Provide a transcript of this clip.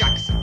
Ajax.